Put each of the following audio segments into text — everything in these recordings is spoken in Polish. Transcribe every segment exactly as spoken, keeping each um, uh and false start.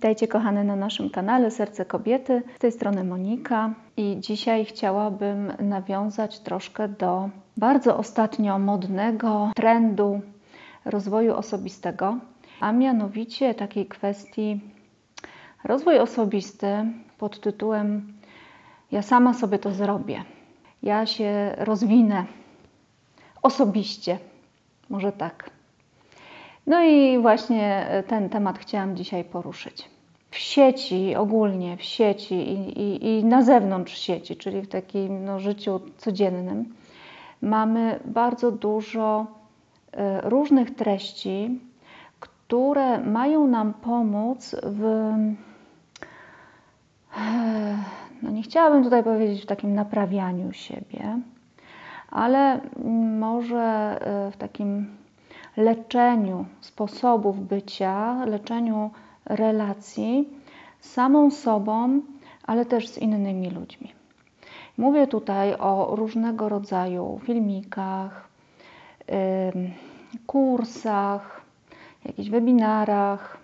Witajcie kochane na naszym kanale Serce Kobiety, z tej strony Monika i dzisiaj chciałabym nawiązać troszkę do bardzo ostatnio modnego trendu rozwoju osobistego, a mianowicie takiej kwestii rozwój osobisty pod tytułem ja sama sobie to zrobię, ja się rozwinę osobiście, może tak. No i właśnie ten temat chciałam dzisiaj poruszyć. W sieci, ogólnie w sieci i, i, i na zewnątrz sieci, czyli w takim no, życiu codziennym, mamy bardzo dużo y, różnych treści, które mają nam pomóc w... No nie chciałabym tutaj powiedzieć w takim naprawianiu siebie, ale może y, w takim... leczeniu sposobów bycia, leczeniu relacji z samą sobą, ale też z innymi ludźmi. Mówię tutaj o różnego rodzaju filmikach, kursach, jakichś webinarach,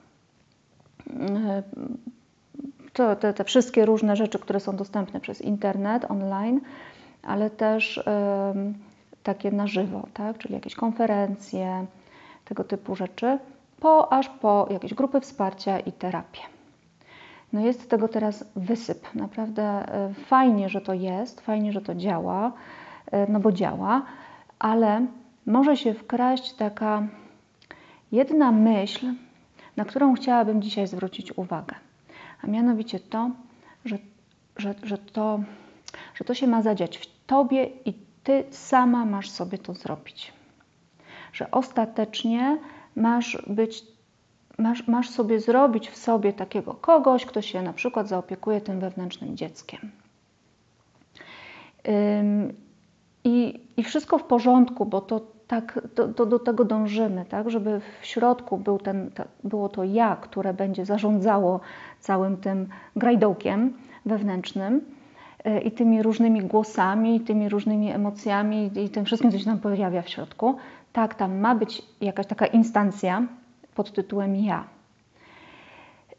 to, te, te wszystkie różne rzeczy, które są dostępne przez internet, online, ale też takie na żywo, tak? Czyli jakieś konferencje, tego typu rzeczy, po, aż po jakieś grupy wsparcia i terapię. No jest tego teraz wysyp. Naprawdę fajnie, że to jest, fajnie, że to działa, no bo działa, ale może się wkraść taka jedna myśl, na którą chciałabym dzisiaj zwrócić uwagę, a mianowicie to, że, że, że, to, że to się ma zadziać w tobie i ty sama masz sobie to zrobić. Że ostatecznie masz być, masz, masz sobie zrobić w sobie takiego kogoś, kto się na przykład zaopiekuje tym wewnętrznym dzieckiem. Ym, i, I wszystko w porządku, bo to tak do, do, do tego dążymy, tak? Żeby w środku był ten, to, było to ja, które będzie zarządzało całym tym grajdołkiem wewnętrznym i tymi różnymi głosami, i tymi różnymi emocjami i tym wszystkim, co się nam pojawia w środku. Tak, tam ma być jakaś taka instancja pod tytułem ja.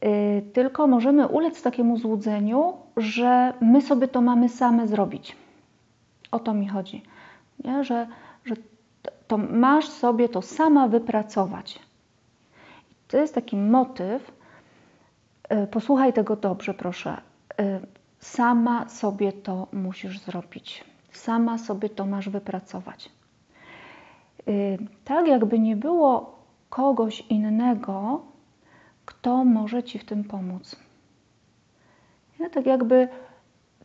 Yy, tylko możemy ulec takiemu złudzeniu, że my sobie to mamy same zrobić. O to mi chodzi. Nie? Że, że to masz sobie to sama wypracować. I to jest taki motyw, yy, posłuchaj tego dobrze, proszę, yy, sama sobie to musisz zrobić. Sama sobie to masz wypracować. Yy, tak jakby nie było kogoś innego, kto może ci w tym pomóc. Ja, tak jakby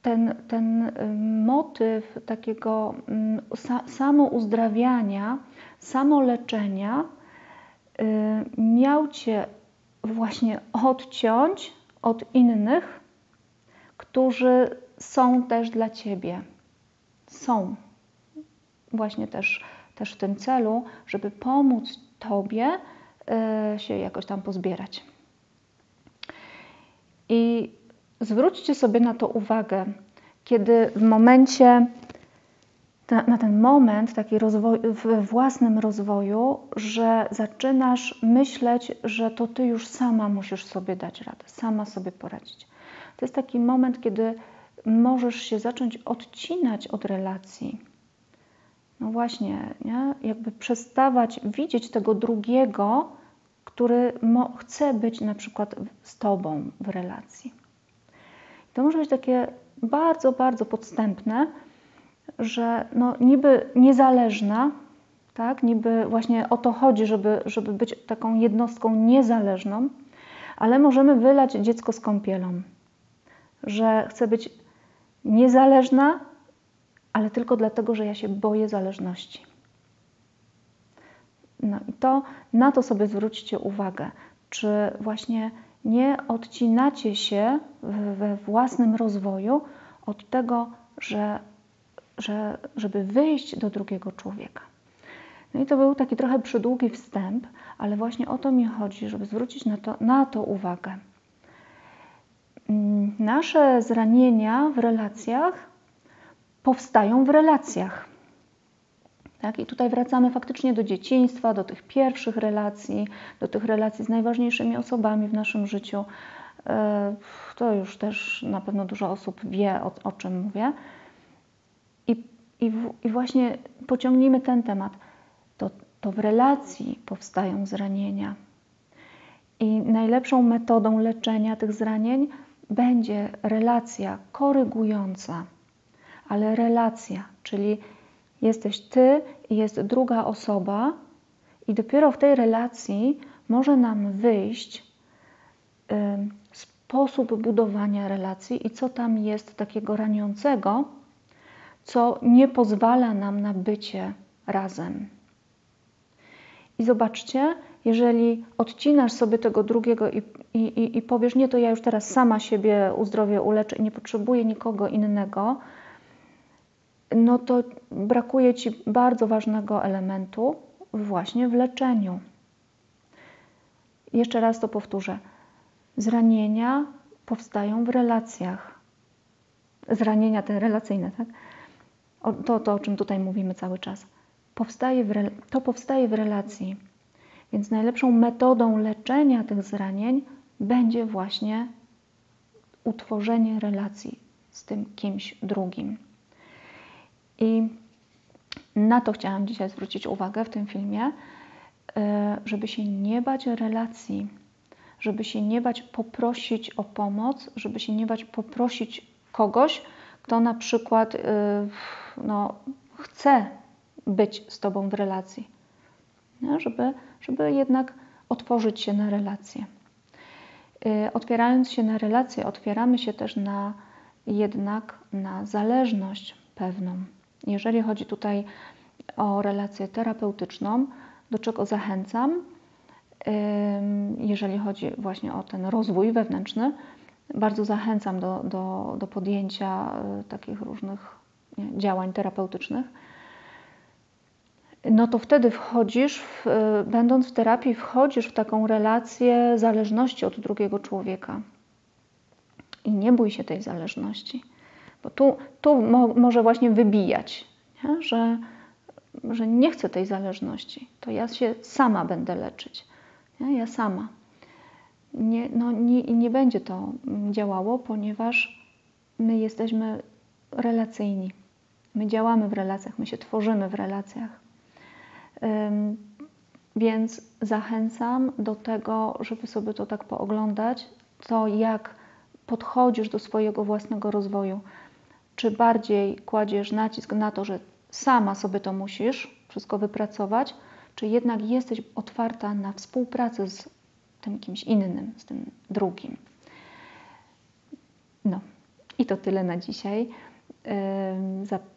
ten, ten motyw takiego sa, samouzdrawiania, samoleczenia yy, miał cię właśnie odciąć od innych, którzy są też dla ciebie. Są właśnie też, też w tym celu, żeby pomóc tobie y, się jakoś tam pozbierać. I zwróćcie sobie na to uwagę, kiedy w momencie, na, na ten moment taki rozwoj, w własnym rozwoju, że zaczynasz myśleć, że to ty już sama musisz sobie dać radę, sama sobie poradzić. To jest taki moment, kiedy możesz się zacząć odcinać od relacji. No właśnie, nie? Jakby przestawać widzieć tego drugiego, który chce być na przykład z tobą w relacji. To może być takie bardzo, bardzo podstępne, że no niby niezależna, tak? Niby właśnie o to chodzi, żeby, żeby być taką jednostką niezależną, ale możemy wylać dziecko z kąpielą. Że chcę być niezależna, ale tylko dlatego, że ja się boję zależności. No i to, na to sobie zwróćcie uwagę. Czy właśnie nie odcinacie się we własnym rozwoju od tego, że, że, żeby wyjść do drugiego człowieka. No i to był taki trochę przydługi wstęp, ale właśnie o to mi chodzi, żeby zwrócić na to, na to uwagę. Nasze zranienia w relacjach powstają w relacjach. Tak? I tutaj wracamy faktycznie do dzieciństwa, do tych pierwszych relacji, do tych relacji z najważniejszymi osobami w naszym życiu, to już też na pewno dużo osób wie, o, o czym mówię. I, i, w, i właśnie pociągnijmy ten temat. To, to w relacji powstają zranienia. I najlepszą metodą leczenia tych zranień będzie relacja korygująca, ale relacja, czyli jesteś ty i jest druga osoba i dopiero w tej relacji może nam wyjść y, sposób budowania relacji i co tam jest takiego raniącego, co nie pozwala nam na bycie razem. I zobaczcie, jeżeli odcinasz sobie tego drugiego i, i, i powiesz, nie, to ja już teraz sama siebie uzdrowię, uleczę i nie potrzebuję nikogo innego, no to brakuje ci bardzo ważnego elementu właśnie w leczeniu. Jeszcze raz to powtórzę. Zranienia powstają w relacjach. Zranienia te relacyjne, tak? O, to, to, o czym tutaj mówimy cały czas. Powstaje w, to powstaje w relacji. Więc najlepszą metodą leczenia tych zranień będzie właśnie utworzenie relacji z tym kimś drugim. I na to chciałam dzisiaj zwrócić uwagę w tym filmie, żeby się nie bać relacji, żeby się nie bać poprosić o pomoc, żeby się nie bać poprosić kogoś, kto na przykład no, chce być z tobą w relacji, no, żeby, żeby jednak otworzyć się na relacje. Otwierając się na relacje, otwieramy się też na, jednak na zależność pewną. Jeżeli chodzi tutaj o relację terapeutyczną, do czego zachęcam, jeżeli chodzi właśnie o ten rozwój wewnętrzny, bardzo zachęcam do, do, do podjęcia takich różnych działań terapeutycznych, no to wtedy wchodzisz, w, będąc w terapii, wchodzisz w taką relację zależności od drugiego człowieka. I nie bój się tej zależności. Bo tu, tu mo, może właśnie wybijać, nie? Że, że nie chcę tej zależności. To ja się sama będę leczyć. Nie? Ja sama. Nie, no, nie, nie będzie to działało, ponieważ my jesteśmy relacyjni. My działamy w relacjach, my się tworzymy w relacjach. Ym, więc zachęcam do tego, żeby sobie to tak pooglądać, to jak podchodzisz do swojego własnego rozwoju. Czy bardziej kładziesz nacisk na to, że sama sobie to musisz wszystko wypracować, czy jednak jesteś otwarta na współpracę z tym kimś innym, z tym drugim. No i to tyle na dzisiaj.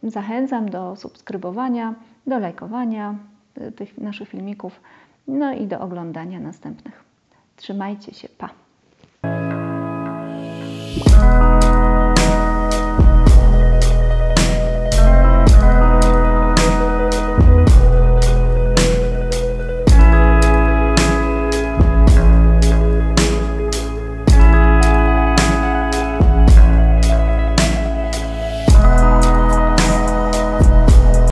Zachęcam do subskrybowania, do lajkowania tych naszych filmików, no i do oglądania następnych. Trzymajcie się, pa!